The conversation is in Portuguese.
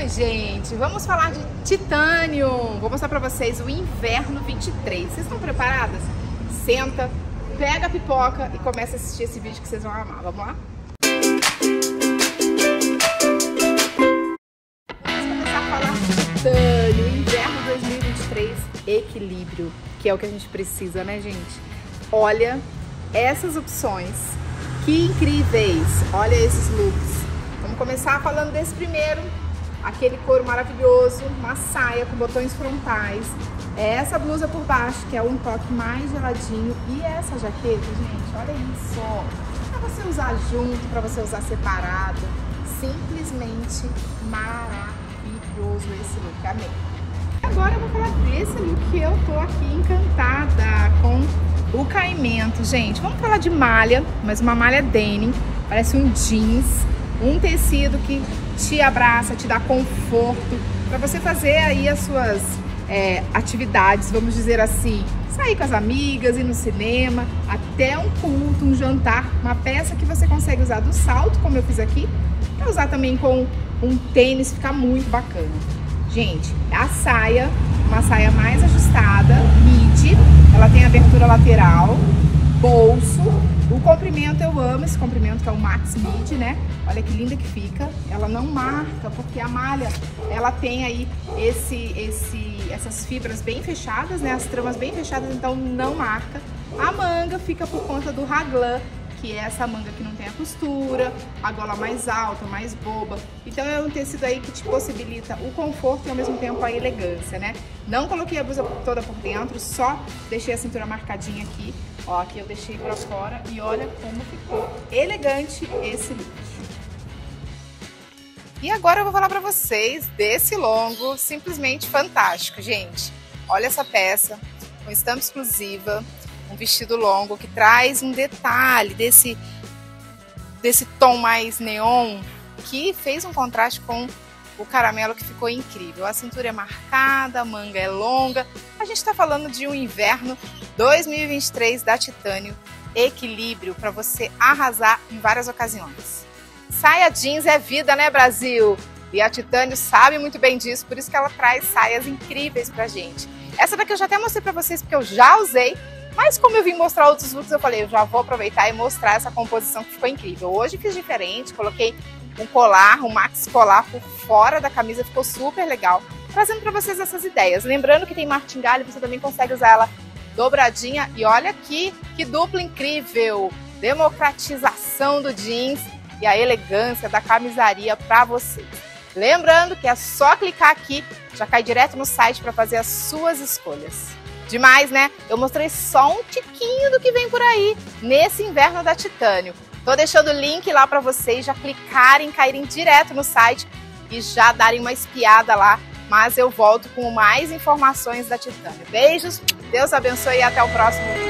Vamos, gente, vamos falar de Titanium. Vou mostrar pra vocês o Inverno 23. Vocês estão preparadas? Senta, pega a pipoca e começa a assistir esse vídeo que vocês vão amar. Vamos lá? Vamos começar a falar de Titanium, Inverno 2023, Equilíbrio, que é o que a gente precisa, né, gente? Olha essas opções, que incríveis! Olha esses looks. Vamos começar falando desse primeiro, aquele couro maravilhoso, uma saia com botões frontais, essa blusa por baixo, que é um toque mais geladinho, e essa jaqueta, gente, olha isso, pra você usar junto, pra você usar separado, simplesmente maravilhoso esse look, amei. Agora eu vou falar desse look que eu tô aqui encantada com o caimento, gente. Vamos falar de malha, mas uma malha denim, parece um jeans, um tecido que te abraça, te dá conforto para você fazer aí as suas atividades, vamos dizer assim, sair com as amigas, ir no cinema, até um culto, um jantar, uma peça que você consegue usar do salto, como eu fiz aqui, para usar também com um tênis, fica muito bacana. Gente, a saia, uma saia mais ajustada, midi, ela tem abertura lateral, bolso. O comprimento, eu amo esse comprimento, que é o Max Mid, né? Olha que linda que fica. Ela não marca, porque a malha, ela tem aí essas fibras bem fechadas, né? As tramas bem fechadas, então não marca. A manga fica por conta do raglan, que é essa manga que não tem a costura, a gola mais alta, mais boba. Então é um tecido aí que te possibilita o conforto e ao mesmo tempo a elegância, né? Não coloquei a blusa toda por dentro, só deixei a cintura marcadinha aqui. Ó, aqui eu deixei pra fora e olha como ficou elegante esse look. E agora eu vou falar pra vocês desse longo, simplesmente fantástico, gente. Olha essa peça, com estampa exclusiva, um vestido longo que traz um detalhe desse tom mais neon, que fez um contraste com o caramelo que ficou incrível. A cintura é marcada, a manga é longa. A gente está falando de um inverno 2023 da Titanium Equilíbrio, para você arrasar em várias ocasiões. Saia jeans é vida, né, Brasil? E a Titanium sabe muito bem disso, por isso que ela traz saias incríveis pra gente. Essa daqui eu já até mostrei para vocês, porque eu já usei, mas como eu vim mostrar outros looks, eu falei, eu já vou aproveitar e mostrar essa composição que ficou incrível. Hoje fiz diferente, coloquei um colar, um max colar por fora da camisa, ficou super legal, trazendo para vocês essas ideias. Lembrando que tem martingale, você também consegue usar ela dobradinha, e olha aqui, que dupla incrível, democratização do jeans e a elegância da camisaria para vocês. Lembrando que é só clicar aqui, já cai direto no site para fazer as suas escolhas. Demais, né? Eu mostrei só um tiquinho do que vem por aí nesse inverno da Titanium. Tô deixando o link lá para vocês já clicarem, caírem direto no site e já darem uma espiada lá. Mas eu volto com mais informações da Titanium. Beijos, Deus abençoe e até o próximo vídeo.